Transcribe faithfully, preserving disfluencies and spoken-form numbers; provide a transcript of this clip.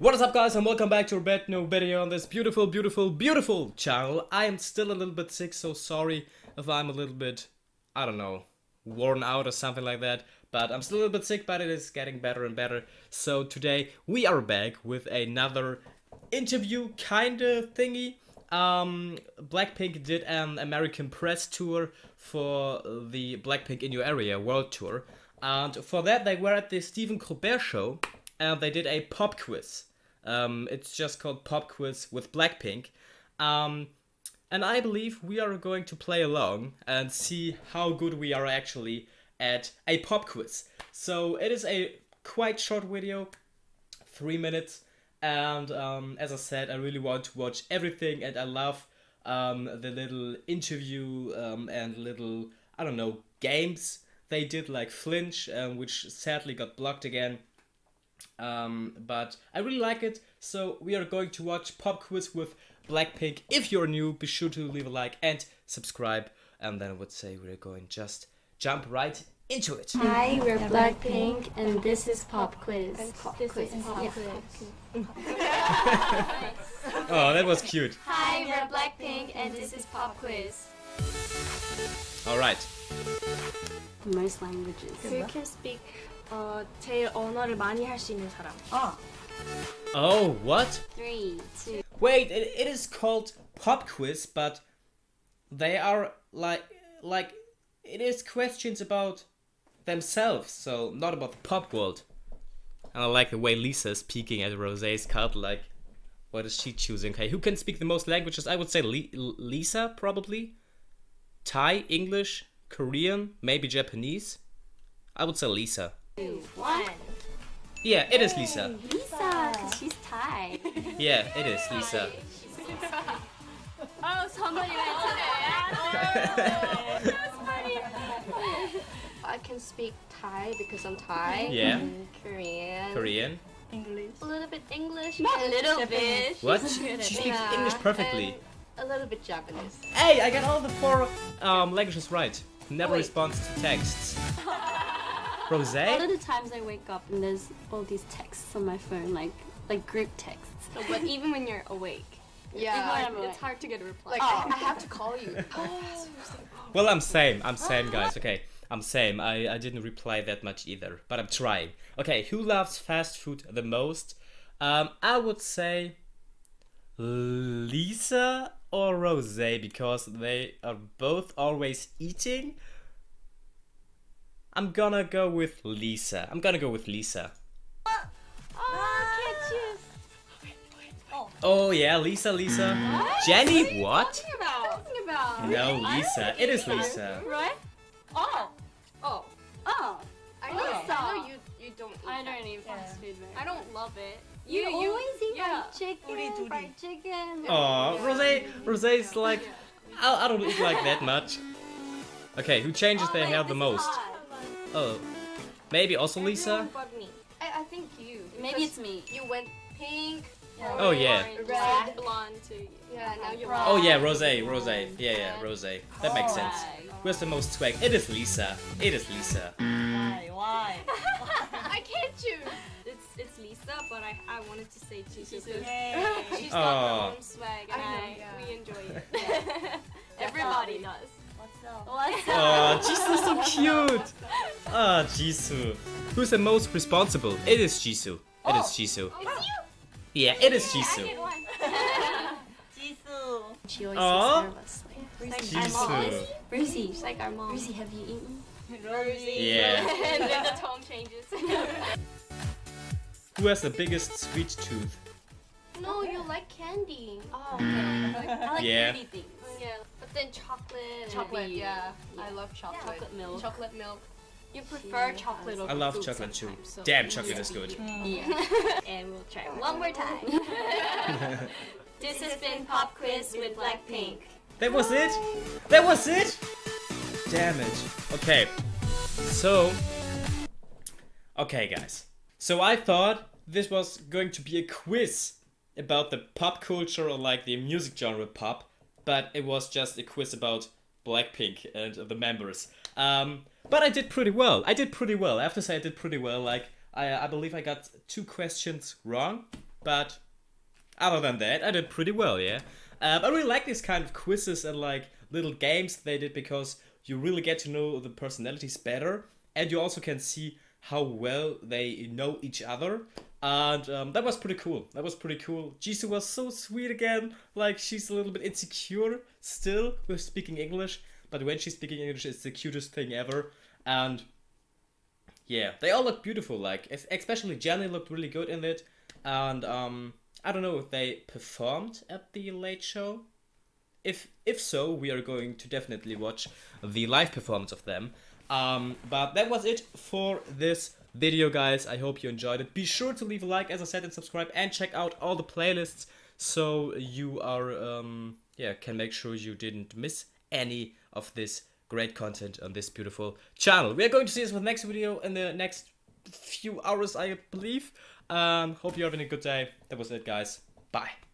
What is up, guys, and welcome back to a brand new video on this beautiful, beautiful, beautiful channel. I am still a little bit sick, so sorry if I'm a little bit, I don't know, worn out or something like that. But I'm still a little bit sick, but it is getting better and better. So today we are back with another interview kind of thingy. Um, Blackpink did an American press tour for the Blackpink in Your Area World Tour. And for that, they were at the Stephen Colbert show and they did a pop quiz. Um, it's just called Pop Quiz with Blackpink. Um, and I believe we are going to play along and see how good we are actually at a pop quiz. So it is a quite short video, three minutes. And um, as I said, I really want to watch everything, and I love um, the little interview um, and little, I don't know, games they did, like Flinch, um, which sadly got blocked again. Um, but I really like it, so we are going to watch Pop Quiz with Blackpink. If you're new, be sure to leave a like and subscribe, and then I would say we're going just jump right into it. Hi, we're Blackpink, and this is Pop Quiz. Pop this quiz. is Pop yeah. Quiz. Oh, that was cute. Hi, we're Blackpink, and this is Pop Quiz. All right. Most languages. Who can speak? 어, 제일 언어를 많이 할 수 있는 사람. 어. Oh, what? Three, two. Wait, it, it is called Pop Quiz, but they are like like it is questions about themselves, so not about the pop world. And I like the way Lisa is peeking at Rosé's card, like, what is she choosing? Okay, who can speak the most languages? I would say Li Lisa, probably. Thai, English, Korean, maybe Japanese. I would say Lisa. Two, one. Yeah, it Yay, is Lisa. Lisa, because she's Thai. Yeah, it is Lisa. Oh, somebody went to that. Oh, that's funny. I can speak Thai because I'm Thai. Yeah. Mm, Korean. Korean. English. A little bit English. Not a little bit. What? She speaks yeah. English perfectly. And a little bit Japanese. Hey, I got all the four um, languages right. Never Wait. responds to texts. Rosé? A lot of the times I wake up and there's all these texts on my phone, like like group texts. So what, even when you're awake? Yeah, even when I'm it's hard to get a reply. Like, oh. I have to call you. Oh. Well, I'm same. I'm same, guys. Okay, I'm same. I, I didn't reply that much either, but I'm trying. Okay, who loves fast food the most? Um, I would say Lisa or Rosé, because they are both always eating. I'm gonna go with Lisa. I'm gonna go with Lisa. Oh, I can't choose. Oh, oh yeah, Lisa, Lisa. What? Jennie, what? What are you talking about? What are you talking about? No, Lisa. It is Lisa. Right? Oh. Oh. Oh. I know. Oh. I know you, you don't eat I don't eat fast food. I don't love it. You, you, you always eat yeah. fried chicken, fried chicken. Oh, yeah. Rosé, Rosé's like, yeah. I, I don't eat like that much. Okay, who changes oh, their hair the most? Oh, maybe also Lisa? Me. I, I think you. Maybe it's me. You went pink. Yeah. Oh yeah. Orange, red, blonde too. Yeah, now you're right. Oh yeah, Rosé, Rosé. Yeah, yeah, Rosé. That makes sense. Where's the most swag? It is Lisa. It is Lisa. Why? Why? I can't choose. It's it's Lisa, but I I wanted to say Jisoo. She's got her own swag, and I, yeah. we enjoy it. Yeah. Everybody does. What's up? Oh, Jisoo is so cute! Ah, oh, Jisoo. Who's the most responsible? It is Jisoo. It oh, is Jisoo. It's you? Yeah, it is Jisoo. Jisoo. She always oh. is nervous. Like, Jisoo. Rosie. She's like our mom. Rosie, have you eaten? Rosie. Yeah. And then the tone changes. Who has the biggest sweet tooth? No, you like candy. Oh, okay. I like yeah. candy things. Yeah. Then chocolate, chocolate, yeah. yeah. I love chocolate. Yeah. Chocolate milk. Chocolate milk. You prefer yeah. chocolate over I love chocolate too. So Damn, chocolate yeah. is good. Mm. Yeah. And we'll try one more time. This has been Pop Quiz with Blackpink. That was it? That was it? Damn it. Okay. So. Okay, guys. So I thought this was going to be a quiz about the pop culture or like the music genre pop. But it was just a quiz about Blackpink and the members. Um, but I did pretty well. I did pretty well. I have to say I did pretty well. Like I, I believe I got two questions wrong. But other than that, I did pretty well, yeah. Um, I really like these kind of quizzes and like little games they did, because you really get to know the personalities better, and you also can see how well they know each other. And um, that was pretty cool. That was pretty cool. Jisoo was so sweet again. Like, she's a little bit insecure still with speaking English, but when she's speaking English, it's the cutest thing ever. And yeah, they all look beautiful. Like, especially Jennie looked really good in it. And um, I don't know if they performed at the late show. If if so, we are going to definitely watch the live performance of them. Um, but that was it for this video, guys. I hope you enjoyed it. Be sure to leave a like, as I said, and subscribe, and check out all the playlists so you are um, yeah can make sure you didn't miss any of this great content on this beautiful channel. We are going to see this with the next video in the next few hours, I believe. Um, hope you're having a good day. That was it, guys. Bye.